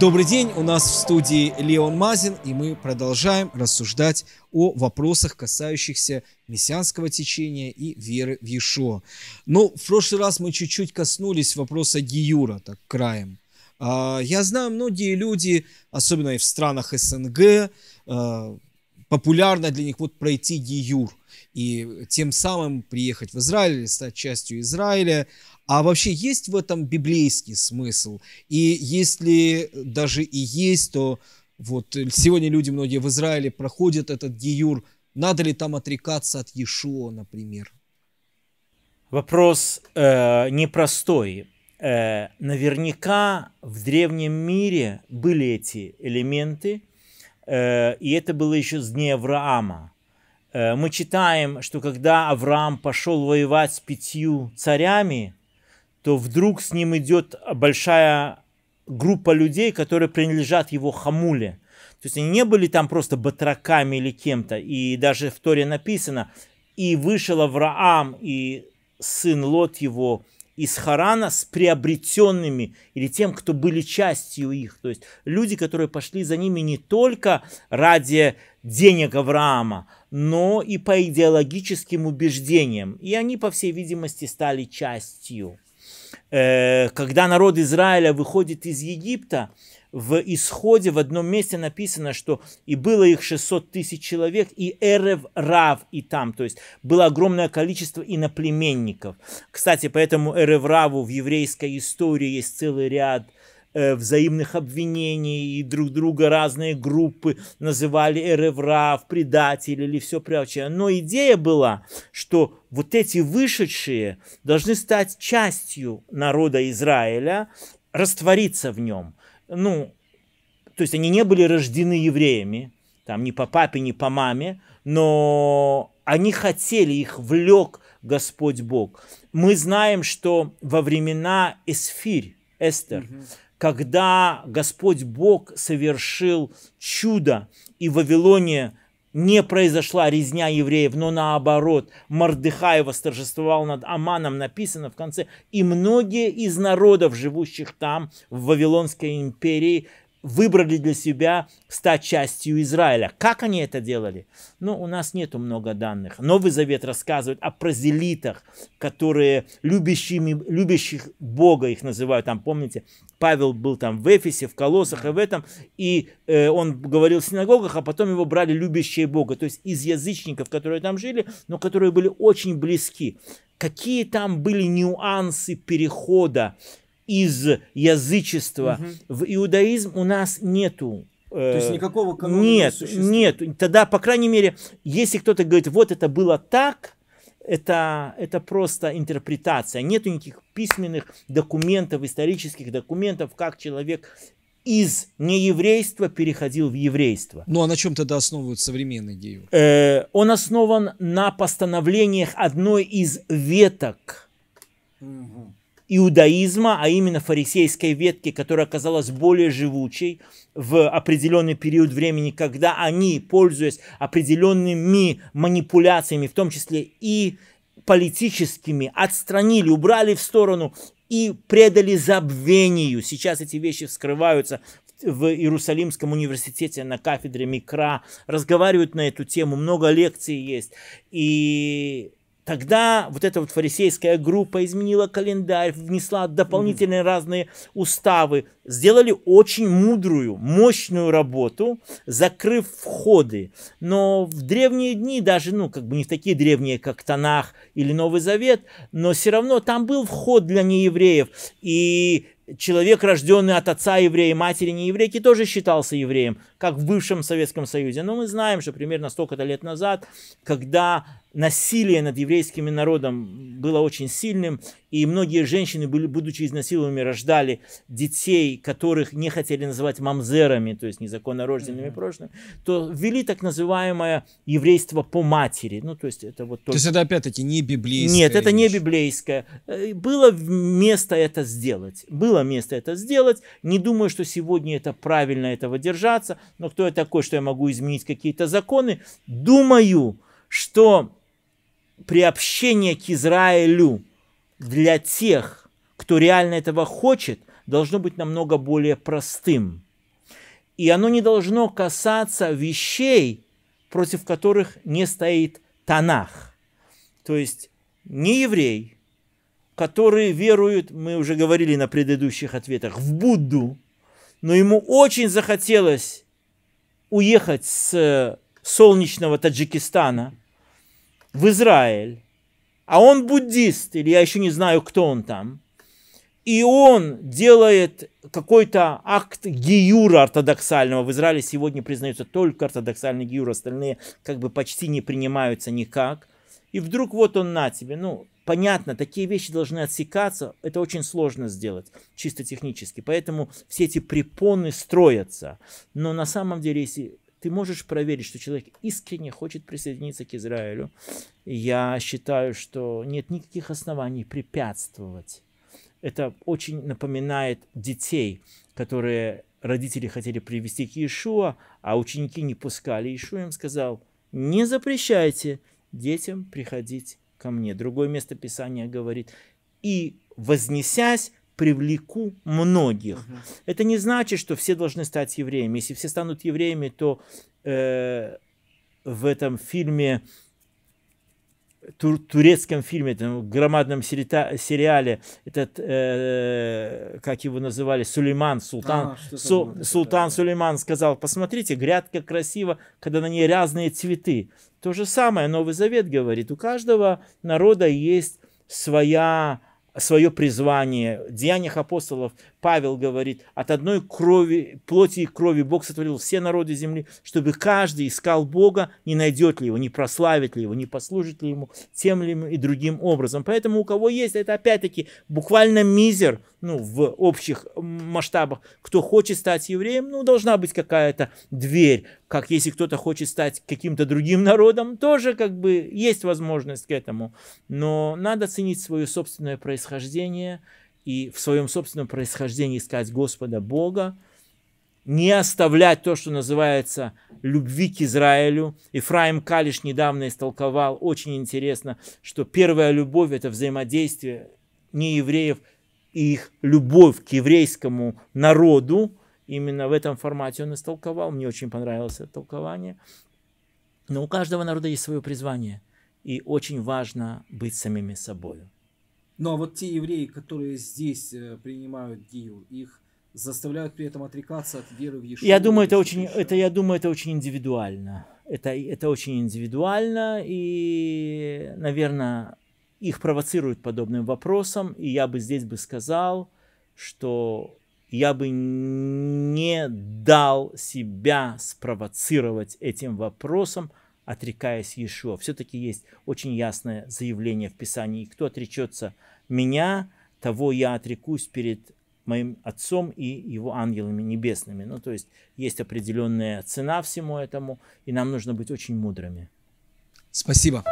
Добрый день, у нас в студии Леон Мазин, и мы продолжаем рассуждать о вопросах, касающихся мессианского течения и веры в Иешуа. Ну, в прошлый раз мы чуть-чуть коснулись вопроса Гиюра, так, краем. Я знаю, многие люди, особенно и в странах СНГ, популярно для них вот пройти Гиюр и тем самым приехать в Израиль, стать частью Израиля. А вообще есть в этом библейский смысл? И если даже и есть, то вот сегодня люди многие в Израиле проходят этот Гиюр. Надо ли там отрекаться от Иешуа, например? Вопрос непростой. Наверняка в древнем мире были эти элементы, и это было еще с дней Авраама. Мы читаем, что когда Авраам пошел воевать с 5 царями, то вдруг с ним идет большая группа людей, которые принадлежат его хамуле. То есть они не были там просто батраками или кем-то. И даже в Торе написано, и вышел Авраам и сын Лот его из Харана с приобретенными, или тем, кто были частью их. То есть люди, которые пошли за ними не только ради денег Авраама, но и по идеологическим убеждениям. И они, по всей видимости, стали частью. Когда народ Израиля выходит из Египта, в Исходе в одном месте написано, что и было их 600 000 человек, и Эрев рав и там, то есть было огромное количество иноплеменников. Кстати, поэтому Эрев раву в еврейской истории есть целый ряд взаимных обвинений, и друг друга разные группы называли Эрев рав, предатель или все прочее. Но идея была, что вот эти вышедшие должны стать частью народа Израиля, раствориться в нем. Ну, то есть они не были рождены евреями, там ни по папе, ни по маме, но они хотели, их влек Господь Бог. Мы знаем, что во времена Эсфир, Эстер, когда Господь Бог совершил чудо, и в Вавилоне не произошла резня евреев, но наоборот, Мардыхай восторжествовал над Аманом, написано в конце. И многие из народов, живущих там, в Вавилонской империи, выбрали для себя стать частью Израиля. Как они это делали? Ну, у нас нету много данных. Новый Завет рассказывает о прозелитах, которые любящих Бога их называют. Там, помните, Павел был там в Эфесе, в Колоссах и в этом, и он говорил в синагогах, а потом его брали любящие Бога, то есть из язычников, которые там жили, но которые были очень близки. Какие там были нюансы перехода из язычества в иудаизм, у нас нету. То есть никакого канона не существует? Нет. Тогда, по крайней мере, если кто-то говорит, вот это было так, это просто интерпретация. Нету никаких письменных документов, исторических документов, как человек из нееврейства переходил в еврейство. Ну а на чем тогда основывают современный гиюр? Он основан на постановлениях одной из веток иудаизма, а именно фарисейской ветки, которая оказалась более живучей в определенный период времени, когда они, пользуясь определенными манипуляциями, в том числе и политическими, отстранили, убрали в сторону и предали забвению. Сейчас эти вещи вскрываются в Иерусалимском университете на кафедре Микра, разговаривают на эту тему, много лекций есть. И тогда вот эта вот фарисейская группа изменила календарь, внесла дополнительные разные уставы, сделали очень мудрую, мощную работу, закрыв входы. Но в древние дни, даже, ну, как бы не в такие древние, как Танах или Новый Завет, но все равно там был вход для неевреев. И человек, рожденный от отца еврея и матери нееврейки, тоже считался евреем, как в бывшем Советском Союзе. Но мы знаем, что примерно столько-то лет назад, когда насилие над еврейским народом было очень сильным, и многие женщины, будучи изнасилованными, рождали детей, которых не хотели называть мамзерами, то есть незаконно рожденными прошлым, то ввели так называемое еврейство по матери. Ну, то есть это вот то, то есть это опять-таки не библейское? Нет, это не библейское. Было место это сделать. Было место это сделать. Не думаю, что сегодня это правильно этого держаться, но кто я такой, что я могу изменить какие-то законы? Думаю, что приобщение к Израилю для тех, кто реально этого хочет, должно быть намного более простым. и оно не должно касаться вещей, против которых не стоит Танах. То есть не еврей, которые веруют, мы уже говорили на предыдущих ответах, в Будду, но ему очень захотелось уехать с солнечного Таджикистана в Израиль, а он буддист, или я еще не знаю, кто он там, и он делает какой-то акт гиюра ортодоксального. В Израиле сегодня признаются только ортодоксальный гиюр, остальные как бы почти не принимаются никак. И вдруг вот он на тебе. Ну, понятно, такие вещи должны отсекаться. Это очень сложно сделать, чисто технически. Поэтому все эти препоны строятся. Но на самом деле, если ты можешь проверить, что человек искренне хочет присоединиться к Израилю, я считаю, что нет никаких оснований препятствовать. Это очень напоминает детей, которые родители хотели привести к Иешуа, а ученики не пускали. Иешуа им сказал: не запрещайте детям приходить ко мне. Другое место Писания говорит: и вознесясь, привлеку многих. Это не значит, что все должны стать евреями. Если все станут евреями, то в этом фильме, турецком фильме, там, в громадном сериале, этот, как его называли, Султан Сулейман сказал: посмотрите, грядка красива, когда на ней разные цветы. То же самое Новый Завет говорит: у каждого народа есть свое призвание. В Деяниях апостолов Павел говорит: от одной плоти и крови Бог сотворил все народы земли, чтобы каждый искал Бога, не найдет ли его, не прославит ли его, не послужит ли ему тем ли и другим образом. Поэтому у кого есть, это опять-таки буквально мизер, ну, в общих масштабах. Кто хочет стать евреем, ну, должна быть какая-то дверь. Как если кто-то хочет стать каким-то другим народом, тоже как бы есть возможность к этому. Но надо ценить свое собственное происхождение и в своем собственном происхождении искать Господа Бога, не оставлять то, что называется любви к Израилю. Ефраим Калиш недавно истолковал, очень интересно, что первая любовь – это взаимодействие неевреев и их любовь к еврейскому народу. Именно в этом формате он истолковал. Мне очень понравилось это толкование. Но у каждого народа есть свое призвание, и очень важно быть самими собой. Ну а вот те евреи, которые здесь принимают гиюр, их заставляют при этом отрекаться от веры в Иешуа? Я думаю, это очень индивидуально. Это очень индивидуально, и, наверное, их провоцируют подобным вопросом. И я бы здесь сказал, что я бы не дал себя спровоцировать этим вопросом, отрекаясь Иешуа. Все-таки есть очень ясное заявление в Писании: кто отречется меня, того я отрекусь перед моим Отцом и его ангелами небесными. Ну, то есть есть определенная цена всему этому, и нам нужно быть очень мудрыми. Спасибо.